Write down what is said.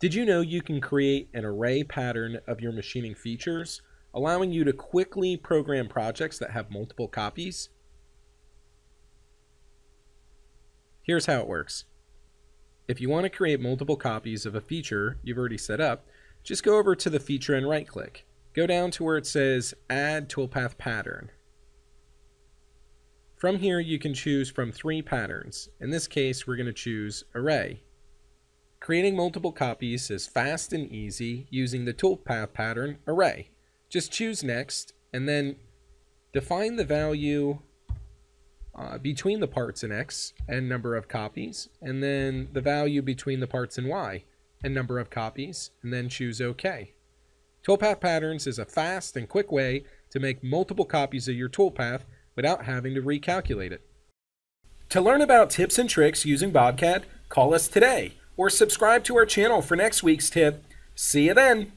Did you know you can create an array pattern of your machining features, allowing you to quickly program projects that have multiple copies? Here's how it works. If you want to create multiple copies of a feature you've already set up, just go over to the feature and right-click. Go down to where it says Add Toolpath Pattern. From here, you can choose from 3 patterns. In this case, we're going to choose Array. Creating multiple copies is fast and easy using the toolpath pattern Array. Just choose Next, and then define the value between the parts in X and number of copies, and then the value between the parts in Y and number of copies, and then choose OK. Toolpath Patterns is a fast and quick way to make multiple copies of your toolpath without having to recalculate it. To learn about tips and tricks using BobCAD, call us today or subscribe to our channel for next week's tip. See you then!